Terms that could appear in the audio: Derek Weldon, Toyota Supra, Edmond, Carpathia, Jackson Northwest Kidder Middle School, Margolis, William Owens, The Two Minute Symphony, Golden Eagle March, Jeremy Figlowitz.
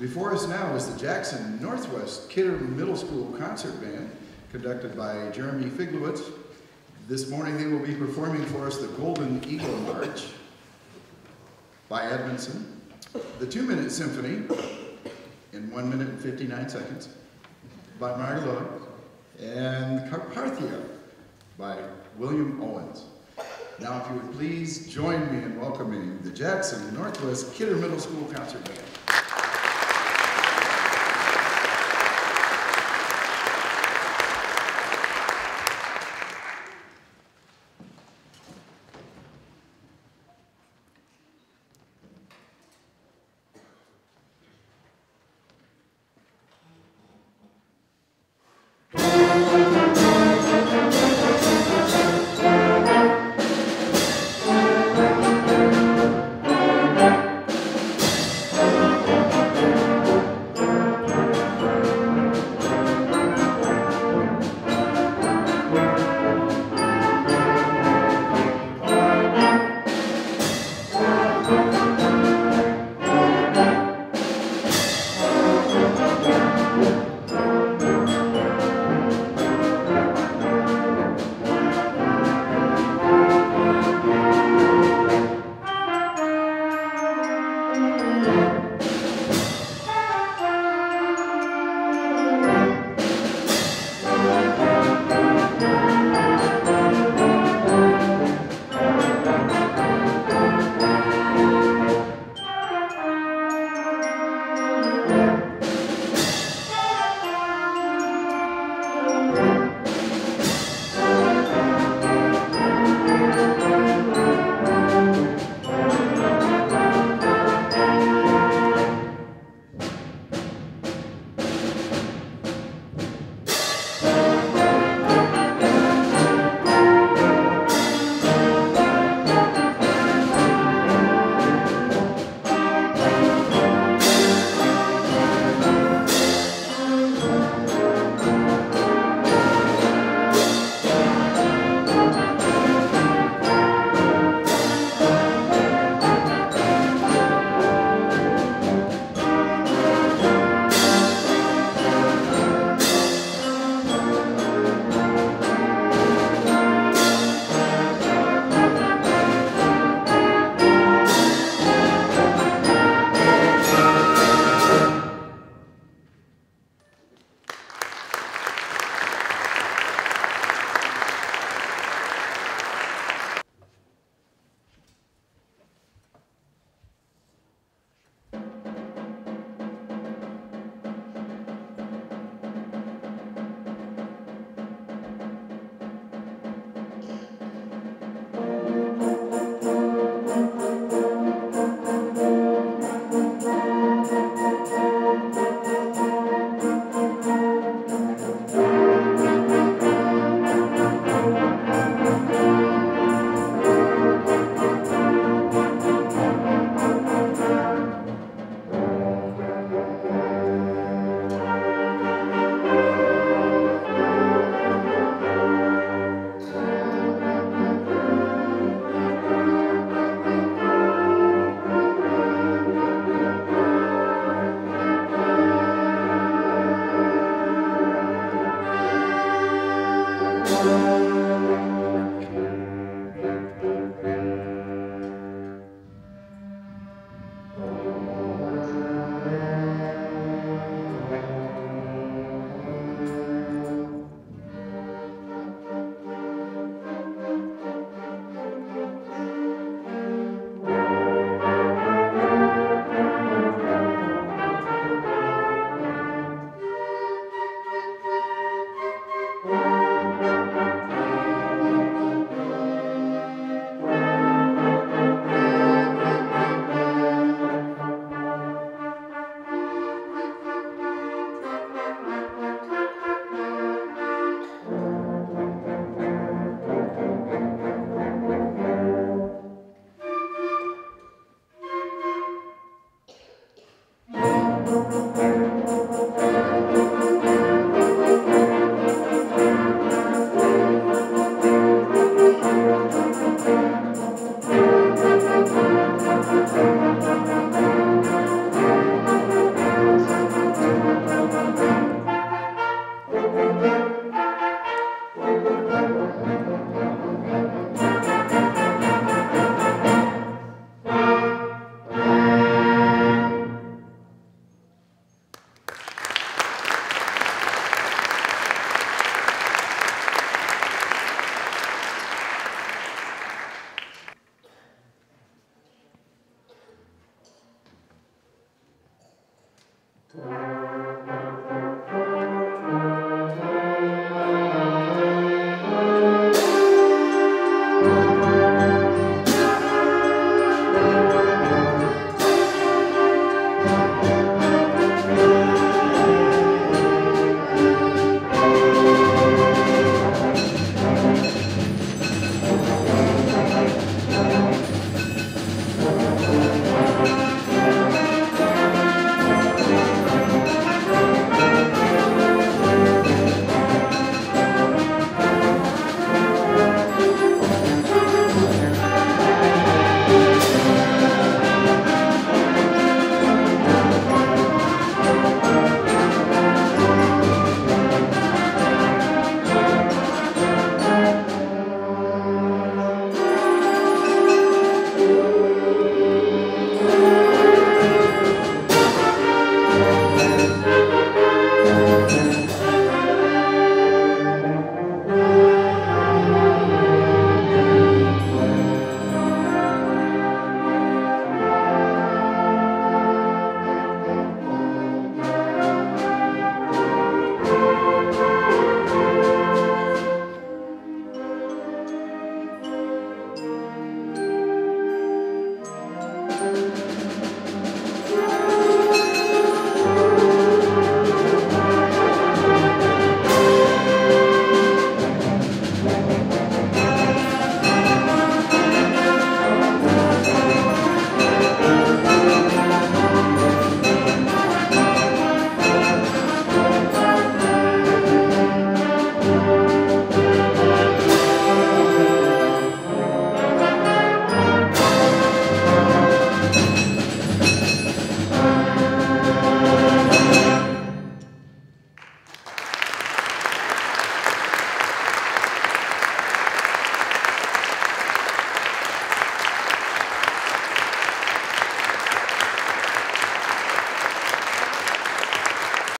Before us now is the Jackson Northwest Kidder Middle School Concert Band, conducted by Jeremy Figlowitz. This morning they will be performing for us the Golden Eagle March by Edmond, the 2 Minute Symphony in 1 minute and 59 seconds by Margolis, and Carpathia by William Owens. Now if you would please join me in welcoming the Jackson Northwest Kidder Middle School Concert Band.